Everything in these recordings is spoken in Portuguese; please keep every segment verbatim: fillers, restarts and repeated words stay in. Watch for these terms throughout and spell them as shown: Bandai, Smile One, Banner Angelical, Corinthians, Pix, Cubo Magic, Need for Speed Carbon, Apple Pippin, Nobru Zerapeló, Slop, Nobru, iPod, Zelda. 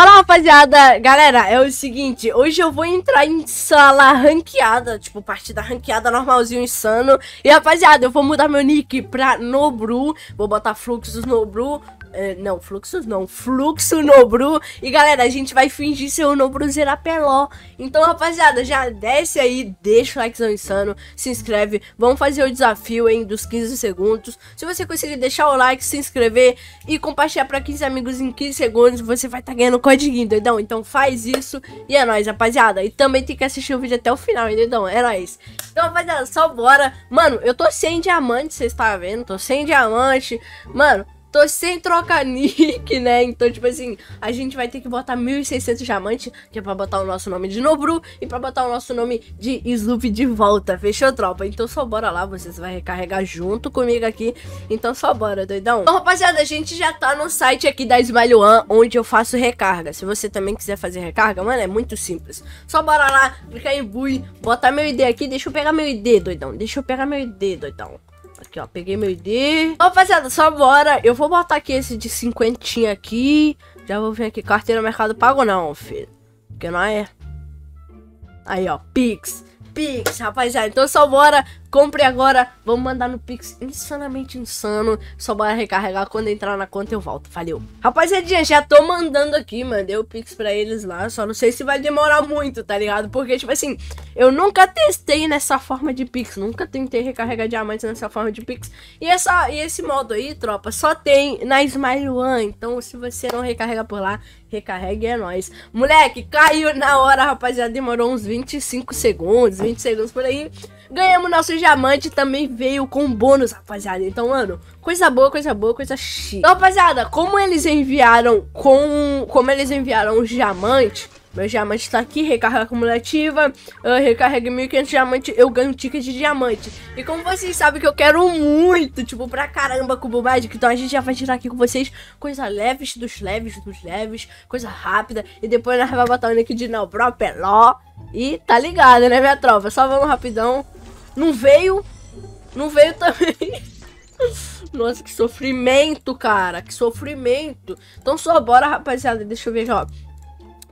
Fala rapaziada, galera, é o seguinte, hoje eu vou entrar em sala ranqueada, tipo partida ranqueada normalzinho insano. E rapaziada, eu vou mudar meu nick pra Nobru, vou botar Fluxos Nobru, é, não, Fluxos não, Fluxo Nobru. E galera, a gente vai fingir ser o Nobru Zerapeló. Então rapaziada, já desce aí, deixa o likezão insano, se inscreve, vamos fazer o desafio, hein, dos quinze segundos. Se você conseguir deixar o like, se inscrever e compartilhar pra quinze amigos em quinze segundos, você vai estar ganhando codiguinho, doidão. Então faz isso e é nóis, rapaziada. E também tem que assistir o vídeo até o final, hein, doidão. É nóis. Então, rapaziada, só bora. Mano, eu tô sem diamante, vocês tá vendo? Tô sem diamante. Mano, tô sem troca nick, né? Então, tipo assim, a gente vai ter que botar mil e seiscentos diamantes, que é pra botar o nosso nome de Nobru e pra botar o nosso nome de Sloop de volta. Fechou, tropa? Então só bora lá, vocês vão recarregar junto comigo aqui. Então só bora, doidão. Então, rapaziada, a gente já tá no site aqui da Smile One, onde eu faço recarga. Se você também quiser fazer recarga, mano, é muito simples. Só bora lá, clicar em bui, botar meu I D aqui. Deixa eu pegar meu I D, doidão. Deixa eu pegar meu I D, doidão. Aqui, ó, peguei meu I D. Ó, rapaziada, só bora. Eu vou botar aqui esse de cinquentinha aqui. Já vou vir aqui, carteira Mercado Pago não, filho, porque não é. Aí, ó, Pix, Pix, rapaziada. Então só bora, compre agora. Vamos mandar no Pix, insanamente insano. Só bora recarregar, quando entrar na conta eu volto, valeu. Rapaziadinha, já tô mandando aqui, mandei o Pix pra eles lá. Só não sei se vai demorar muito, tá ligado? Porque, tipo assim, eu nunca testei nessa forma de Pix, nunca tentei recarregar diamantes nessa forma de Pix. E, essa, e esse modo aí, tropa, só tem na Smile One. Então, se você não recarrega por lá, recarregue, é nóis. Moleque, caiu na hora, rapaziada. Demorou uns vinte e cinco segundos, vinte segundos por aí. Ganhamos nosso diamante, também veio com bônus, rapaziada. Então, mano, coisa boa, coisa boa, coisa chique. Então, rapaziada, como eles enviaram com... Como eles enviaram os diamantes... Meu diamante tá aqui, recarga acumulativa. Eu recarreguei mil e quinhentos diamantes, eu ganho um ticket de diamante. E como vocês sabem que eu quero muito, tipo, pra caramba, Cubo Magic, então a gente já vai tirar aqui com vocês coisa leves dos leves dos leves, coisa rápida. E depois nós vamos botar o link de Nobru Peló. E tá ligado, né, minha tropa? Só vamos rapidão. Não veio, não veio também. Nossa, que sofrimento, cara, que sofrimento. Então só bora, rapaziada, deixa eu ver, ó.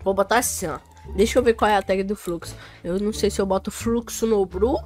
Vou botar assim, ó. Deixa eu ver qual é a tag do fluxo. Eu não sei se eu boto Fluxo Nobru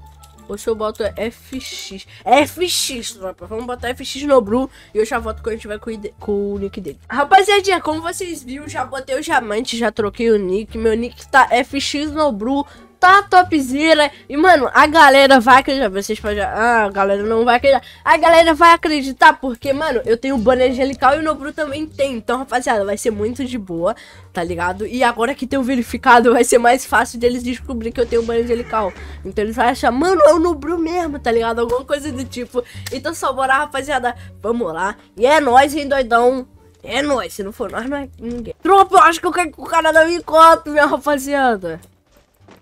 ou se eu boto F X. F X, tropa. Vamos botar F X Nobru e eu já volto quando a gente vai com, com o nick dele. Rapaziadinha, como vocês viram, já botei o diamante, já troquei o nick. Meu nick tá F X Nobru. Tá topzera. E, mano, a galera vai acreditar. Vocês podem... Ah, a galera não vai acreditar. A galera vai acreditar porque, mano, eu tenho o Banner Angelical e o Nobru também tem. Então, rapaziada, vai ser muito de boa, tá ligado? E agora que tem o verificado, vai ser mais fácil deles descobrir que eu tenho o Banner Angelical. Então, eles vão achar, mano, é o Nobru mesmo, tá ligado? Alguma coisa do tipo. Então, só bora, rapaziada. Vamos lá. E é nóis, hein, doidão. É nóis. Se não for nós, não é ninguém. Tropa, eu acho que eu caí com o cara da minha conta, minha rapaziada.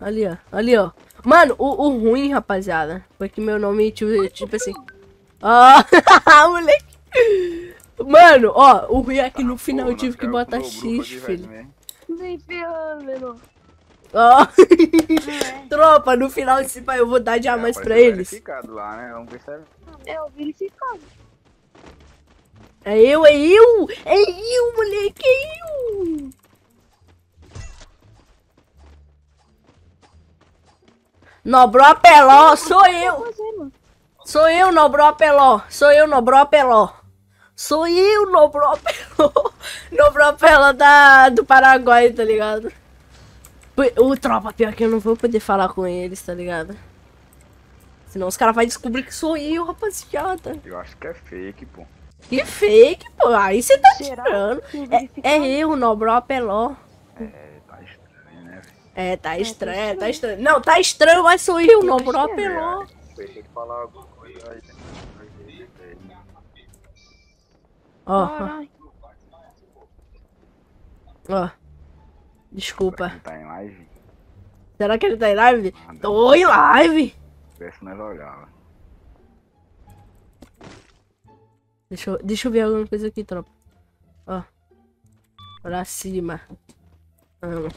Ali, ó, ali, ó. Mano, o, o ruim, rapaziada, foi que meu nome, tipo, tipo assim. Ó, oh, moleque. Mano, ó, o ruim é que no final eu tive que botar X, filho. Nem ferrando, meu irmão. Ó, tropa, no final, se pai, eu vou dar diamantes pra eles. Verificado lá, né? Vamos ver se é. É o verificado. É eu, é eu! É eu, moleque, é eu! Nobru Peló, sou eu! Sou eu, Nobru Peló! Sou eu, Nobru Peló! Sou eu, Nobru Peló! Nobru Peló da do Paraguai, tá ligado? O tropa, pior que eu não vou poder falar com eles, tá ligado? Senão os caras vão descobrir que sou eu, rapaziada. Eu acho que é fake, pô. Que fake, pô? Aí você tá tirando. É, é eu, Nobru Peló. É. É, tá estranho, é, tá estranho. Não, tá estranho, mas sou eu, Nobru Peló. Ó. Ó. Desculpa. Tá em live? Será que ele tá em live? Ah, tô em live! Deixa eu, deixa eu ver alguma coisa aqui, tropa. Ó. Pra cima. Vamos.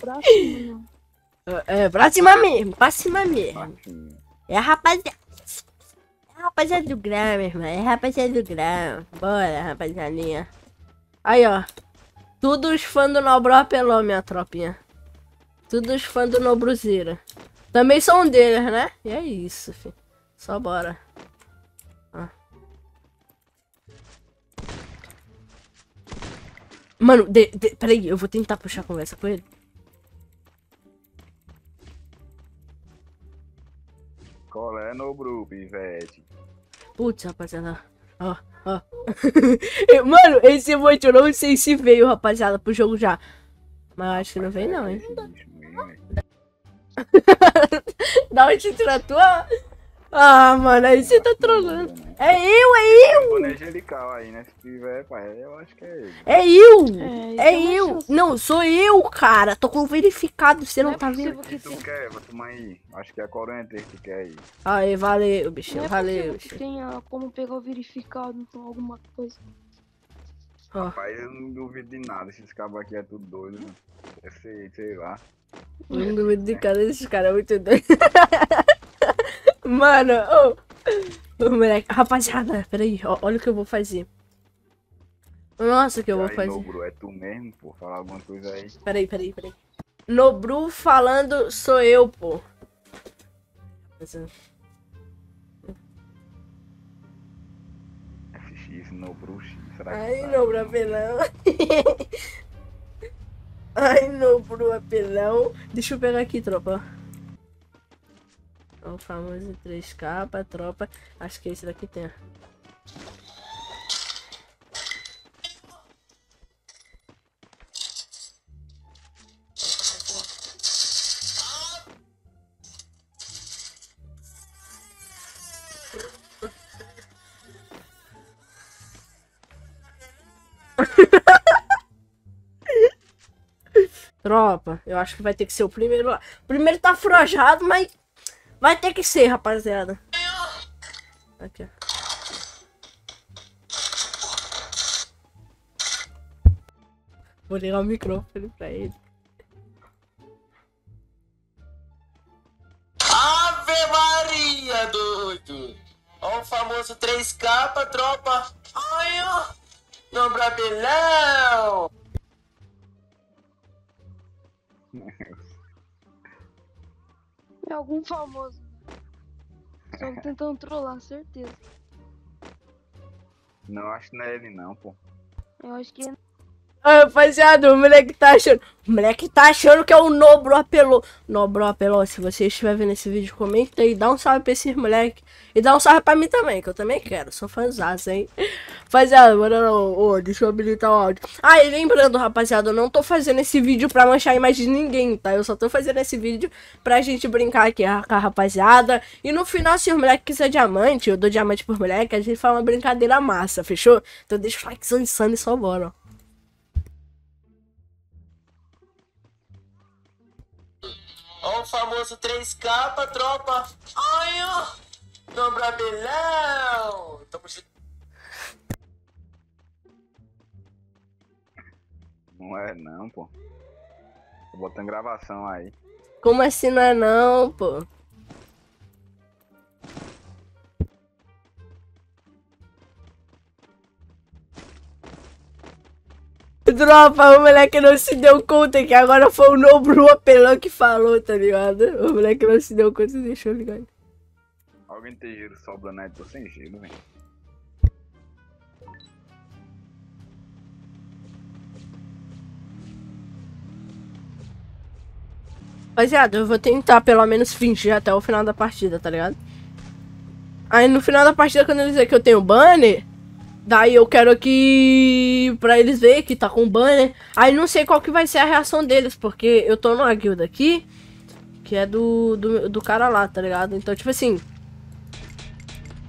Pra cima. É, pra cima mesmo, pra cima mesmo. É a rapaziada. É a rapaziada do grau, meu irmão. É a rapaziada do grau. Bora, rapaziadinha. Aí, ó. Tudo os fãs do Nobru apelou, minha tropinha. Tudo os fãs do Nobruzeira. Também são um deles, né? E é isso, filho. Só bora. Ó. Mano, de, de, peraí, eu vou tentar puxar a conversa com ele. Qual é, Nobru, pivete? Putz, rapaziada. Ó, ó. Mano, ele se emocionou, não sei se veio, rapaziada, pro jogo já. Mas eu acho que não veio, não, hein? Da onde tira a tua? Ah, mano, aí você tá trolando. É eu, é eu! Banner Angelical aí, né? Se tiver, pai, eu acho que é ele. É eu! É, é eu! Assim. Não, sou eu, cara! Tô com verificado, você não, não é tá vendo. Que tu quer, vou tomar aí. Acho que é a Corinthians que quer aí. Aí, valeu, bichinho, não valeu. É bichinho. Que tenha como pegar o verificado com alguma coisa. Oh. Rapaz, eu não duvido de nada, esses cabos aqui é tudo doido, né? É sei, sei lá. Eu não duvido de cara desses caras, é muito doido. Mano, ô, oh. Oh, moleque, rapaziada, peraí, ó, olha o que eu vou fazer. Nossa, o que eu e vou aí, fazer. Nobru, é tu mesmo, pô, falar alguma coisa aí. Peraí, peraí, peraí. Nobru falando sou eu, pô. F X, Nobru, X, será que ai, Nobru, apelão. Ai, Nobru, apelão. Deixa eu pegar aqui, tropa. O famoso três K pra tropa. Acho que esse daqui tem. Tropa, eu acho que vai ter que ser o primeiro lá. O primeiro tá forjado, mas... vai ter que ser, rapaziada. Aqui, ó. Vou ligar o microfone pra ele. Ave Maria, doido! Ó o famoso três K pra tropa. Ai, ó! No Brabelão! É algum famoso. Só tentando trollar, certeza. Não, acho que não é ele não, pô. Eu acho que é. Ah, rapaziada, o moleque tá achando. O moleque tá achando que é o Nobru apelou. Nobru apelou, se você estiver vendo esse vídeo, comenta aí, dá um salve pra esses moleque. E dá um salve pra mim também, que eu também quero. Sou fãzaço, hein? Rapaziada, mano, oh, deixa eu habilitar o áudio. Ah, e lembrando, rapaziada, eu não tô fazendo esse vídeo pra manchar a imagem de ninguém, tá? Eu só tô fazendo esse vídeo pra gente brincar aqui com a rapaziada. E no final, se o moleque quiser diamante, eu dou diamante por moleque, a gente faz uma brincadeira massa, fechou? Então deixa o likezão insano e só bora, ó. Ó o famoso três K pra tropa. Ai, ó! No Brabelão! Tamo junto. Não é não, pô. Tô botando gravação aí. Como assim não é não, pô? Dropa, o moleque não se deu conta que agora foi o Nobru apelão que falou, tá ligado? O moleque não se deu conta, deixou ligado. Alguém tem gelo sobrando, né? Tô sem gelo, velho. Rapaziada, eu vou tentar pelo menos fingir até o final da partida, tá ligado? Aí no final da partida, quando eles dizem que eu tenho banner... daí eu quero que... pra eles verem que tá com banner. Aí não sei qual que vai ser a reação deles, porque eu tô numa guilda aqui, que é do, do, do cara lá, tá ligado? Então, tipo assim,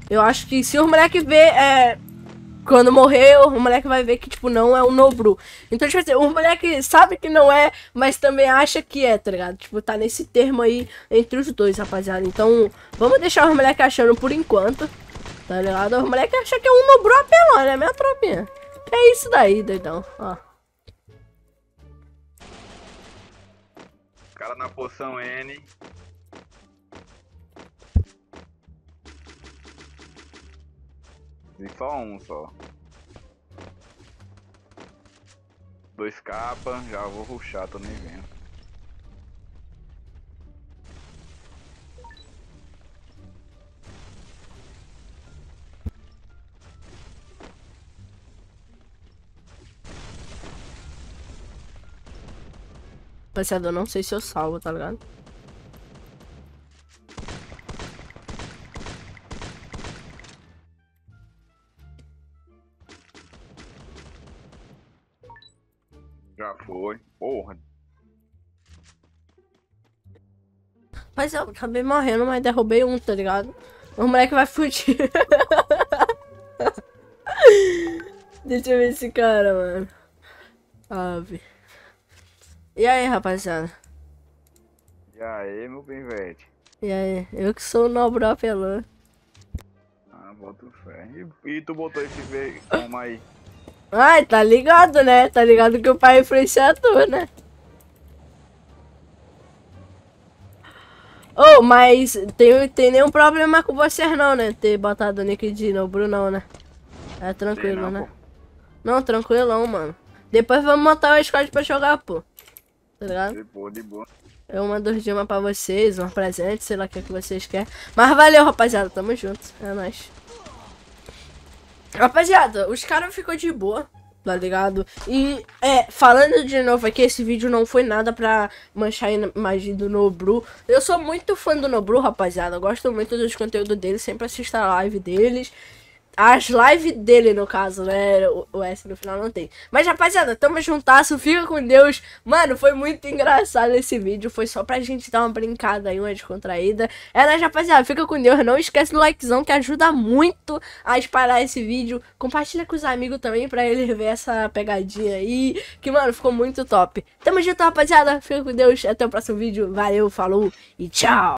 eu acho que se o moleque ver, é... quando morrer, o moleque vai ver que, tipo, não é o Nobru. Então, tipo assim, o moleque sabe que não é, mas também acha que é, tá ligado? Tipo, tá nesse termo aí entre os dois, rapaziada. Então, vamos deixar o moleque achando por enquanto, tá ligado? O moleque acha que é um Nobru apelão, né, minha tropinha? É isso daí, doidão, ó. Cara na poção N. Tem só um, só. dois capas, já vou rushar, tô nem vendo. Passeador, não sei se eu salvo, tá ligado? Já foi, porra. Mas eu acabei morrendo, mas derrubei um, tá ligado? O moleque vai fugir. Deixa eu ver esse cara, mano. Ave. E aí, rapaziada? E aí, meu bem velho? E aí? Eu que sou o Nobru apelão. Ah, bota o fé. E, e tu botou esse velho? Calma aí. Ai, tá ligado, né? Tá ligado que o pai influencia tu, né? Oh, mas tem, tem nenhum problema com vocês não, né? Ter botado o nick de Nobru não, né? É tranquilo, não, né? Pô. Não, tranquilão, mano. Depois vamos montar o squad pra jogar, pô. Tá ligado? De boa, de boa. Eu mando os dimas pra vocês, um presente, sei lá o que, é que vocês querem. Mas valeu, rapaziada, tamo junto. É nóis. Rapaziada, os caras ficou de boa, tá ligado? E, é, falando de novo aqui, esse vídeo não foi nada pra manchar a imagem do Nobru. Eu sou muito fã do Nobru, rapaziada. Eu gosto muito dos conteúdos dele, sempre assisto a live deles. As lives dele, no caso, né? O, o S no final não tem. Mas, rapaziada, tamo juntasso. Fica com Deus. Mano, foi muito engraçado esse vídeo. Foi só pra gente dar uma brincada aí, uma descontraída. É, né, rapaziada? Fica com Deus. Não esquece do likezão, que ajuda muito a espalhar esse vídeo. Compartilha com os amigos também, pra eles ver essa pegadinha aí. Que, mano, ficou muito top. Tamo junto, rapaziada. Fica com Deus. Até o próximo vídeo. Valeu, falou e tchau.